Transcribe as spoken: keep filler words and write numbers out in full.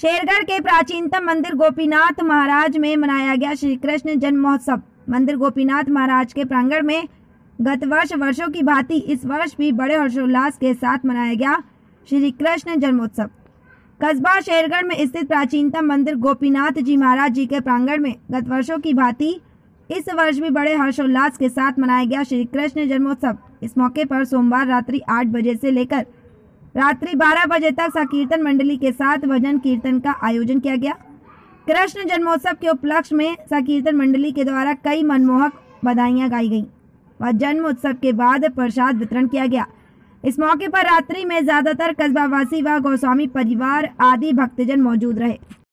शेरगढ़ के प्राचीनतम मंदिर गोपीनाथ महाराज में मनाया गया श्री कृष्ण जन्म महोत्सव। मंदिर गोपीनाथ महाराज के प्रांगण में गत वर्ष वर्षों की भांति इस वर्ष भी बड़े हर्षोल्लास के साथ मनाया गया श्री कृष्ण जन्मोत्सव। कस्बा शेरगढ़ में स्थित प्राचीनतम मंदिर गोपीनाथ जी महाराज जी के प्रांगण में गत वर्षों की भांति इस वर्ष भी बड़े हर्षोल्लास के साथ मनाया गया श्री कृष्ण जन्मोत्सव। इस मौके पर सोमवार रात्रि आठ बजे से लेकर रात्रि बारह बजे तक संकीर्तन मंडली के साथ भजन कीर्तन का आयोजन किया गया। कृष्ण जन्मोत्सव के उपलक्ष्य में संकीर्तन मंडली के द्वारा कई मनमोहक बधाइयां गाई गईं व जन्मोत्सव के बाद प्रसाद वितरण किया गया। इस मौके पर रात्रि में ज्यादातर कस्बावासी व गोस्वामी परिवार आदि भक्तजन मौजूद रहे।